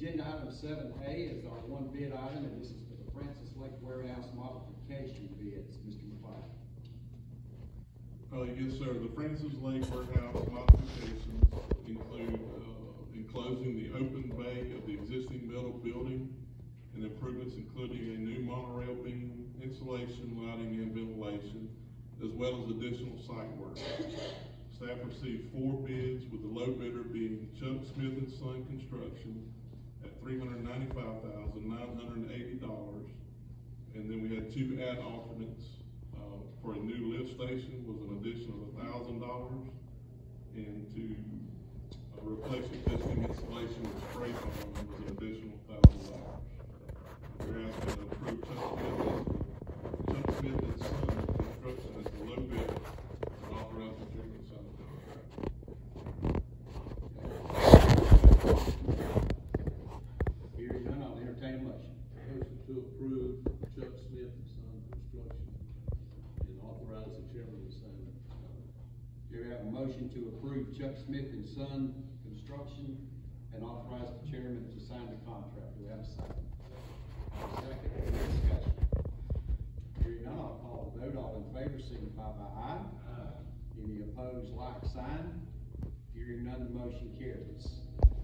Agenda item 7A is our one bid item, and this is for the Francis Lake Warehouse modification bids. Mr. McClatchy. Yes, sir. The Francis Lake Warehouse modifications include enclosing the open bay of the existing metal building and improvements including a new monorail beam, insulation, lighting, and ventilation, as well as additional site work. Staff received four bids, with the low bidder being Chuck Smith and Son Construction at $395,980, and then we had two ad alternates for a new lift station was an addition of $1,000, and to replace existing installation with spray foam was an additional $1,000. We're asking to approve Chuck Smith and Son Construction as the low bidder and authorize the chairman to sign the contract. Hearing none, I'll entertain a motion. Motion to approve Chuck Smith and Son Construction and authorize the chairman to sign the contract. Here we have a motion to approve Chuck Smith and Son Construction and authorize the chairman to sign the contract. Do we have a second? Second, any discussion? Hearing none, I'll call the vote. All in favor signify by aye. Aye. Any opposed, like sign. Hearing none, the motion carries.